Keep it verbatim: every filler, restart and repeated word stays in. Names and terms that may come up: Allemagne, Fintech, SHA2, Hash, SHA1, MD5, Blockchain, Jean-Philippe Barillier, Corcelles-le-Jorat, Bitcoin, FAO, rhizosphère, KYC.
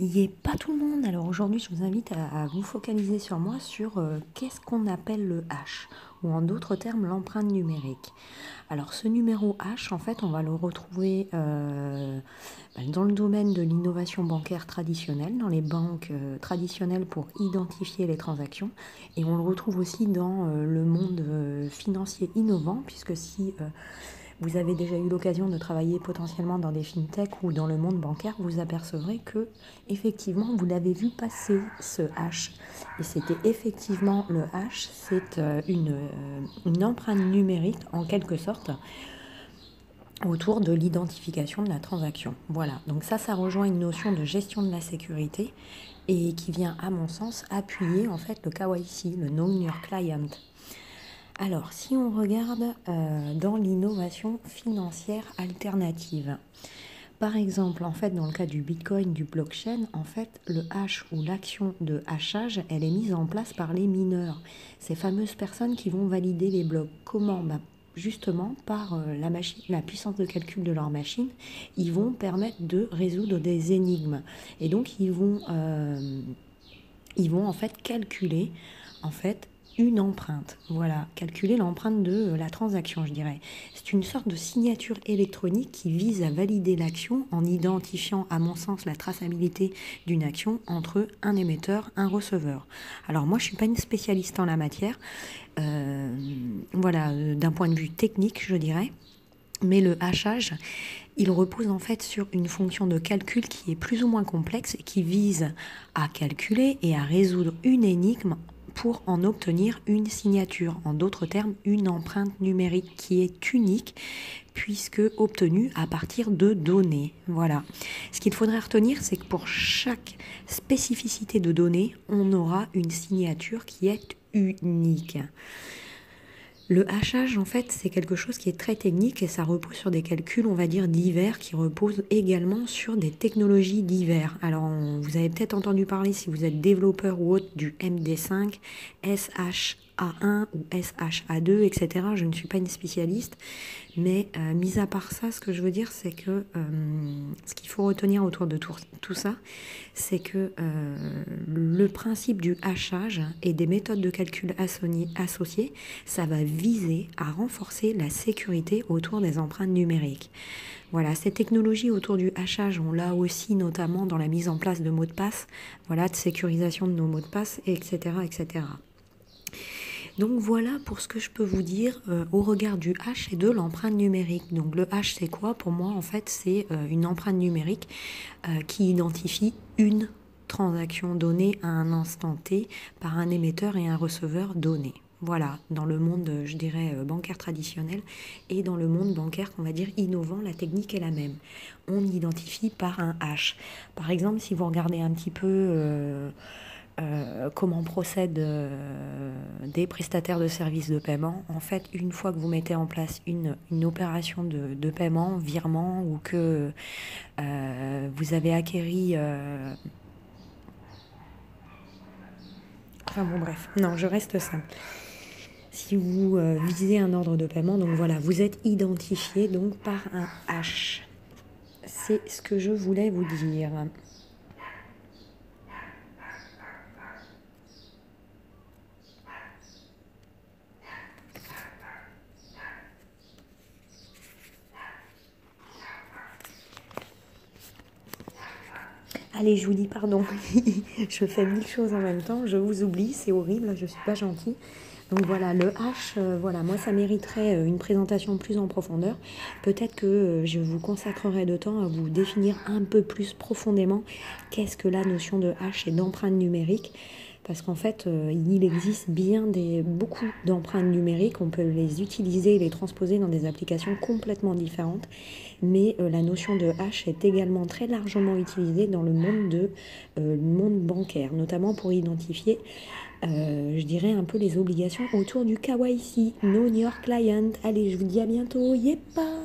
Il n'y a pas tout le monde. Alors aujourd'hui, je vous invite à, à vous focaliser sur moi, sur euh, qu'est-ce qu'on appelle le hash, ou en d'autres termes, l'empreinte numérique. Alors ce numéro hash, en fait, on va le retrouver euh, dans le domaine de l'innovation bancaire traditionnelle, dans les banques euh, traditionnelles pour identifier les transactions, et on le retrouve aussi dans euh, le monde euh, financier innovant, puisque si... Euh, Vous avez déjà eu l'occasion de travailler potentiellement dans des fintech ou dans le monde bancaire, vous apercevrez que, effectivement, vous l'avez vu passer, ce hash. Et c'était effectivement le hash, c'est une, une empreinte numérique, en quelque sorte, autour de l'identification de la transaction. Voilà, donc ça, ça rejoint une notion de gestion de la sécurité et qui vient, à mon sens, appuyer, en fait, le K Y C, le Know Your Client. Alors, si on regarde euh, dans l'innovation financière alternative, par exemple, en fait, dans le cas du Bitcoin, du blockchain, en fait, le hash ou l'action de hachage, elle est mise en place par les mineurs, ces fameuses personnes qui vont valider les blocs. Comment ? Bah, justement, par euh, la, machine, la puissance de calcul de leur machine, ils vont permettre de résoudre des énigmes. Et donc, ils vont, euh, ils vont en fait calculer, en fait, une empreinte, voilà, calculer l'empreinte de la transaction, je dirais. C'est une sorte de signature électronique qui vise à valider l'action en identifiant, à mon sens, la traçabilité d'une action entre un émetteur, un receveur. Alors moi, je suis pas une spécialiste en la matière, euh, voilà, d'un point de vue technique, je dirais. Mais le hachage, il repose en fait sur une fonction de calcul qui est plus ou moins complexe et qui vise à calculer et à résoudre une énigme pour en obtenir une signature, en d'autres termes, une empreinte numérique qui est unique puisque obtenue à partir de données. Voilà. Ce qu'il faudrait retenir, c'est que pour chaque spécificité de données, on aura une signature qui est unique. Le hachage, en fait, c'est quelque chose qui est très technique et ça repose sur des calculs, on va dire, divers, qui reposent également sur des technologies diverses. Alors, on, vous avez peut-être entendu parler, si vous êtes développeur ou autre, du M D cinq, S H A un ou S H A deux, et cetera. Je ne suis pas une spécialiste, mais euh, mis à part ça, ce que je veux dire, c'est que euh, ce qu'il faut retenir autour de tout, tout ça, c'est que euh, le principe du hachage et des méthodes de calcul associées, ça va viser à renforcer la sécurité autour des empreintes numériques. Voilà, ces technologies autour du hachage, on l'a aussi notamment dans la mise en place de mots de passe, voilà, de sécurisation de nos mots de passe, et cetera, et cetera. Donc voilà pour ce que je peux vous dire euh, au regard du hash et de l'empreinte numérique. Donc le hash, c'est quoi? Pour moi, en fait, c'est euh, une empreinte numérique euh, qui identifie une transaction donnée à un instant T par un émetteur et un receveur donné. Voilà, dans le monde, je dirais, bancaire traditionnel et dans le monde bancaire, on va dire, innovant, la technique est la même. On identifie par un hash. Par exemple, si vous regardez un petit peu... Euh, Euh, comment procèdent euh, des prestataires de services de paiement. En fait, une fois que vous mettez en place une, une opération de, de paiement, virement, ou que euh, vous avez acquéri... Euh... Enfin bon, bref. Non, je reste simple. Si vous euh, visez un ordre de paiement, donc voilà, vous êtes identifié donc par un hash. C'est ce que je voulais vous dire. Allez, je vous dis pardon, je fais mille choses en même temps, je vous oublie, c'est horrible, je ne suis pas gentille. Donc voilà, le hash, euh, voilà, moi ça mériterait une présentation plus en profondeur. Peut-être que euh, je vous consacrerai de temps à vous définir un peu plus profondément qu'est-ce que la notion de hash et d'empreinte numérique. Parce qu'en fait, euh, il existe bien des, beaucoup d'empreintes numériques. On peut les utiliser et les transposer dans des applications complètement différentes. Mais euh, la notion de hash est également très largement utilisée dans le monde, de, euh, le monde bancaire, notamment pour identifier, euh, je dirais, un peu les obligations autour du K Y C, Know Your Client. Allez, je vous dis à bientôt. Yepa!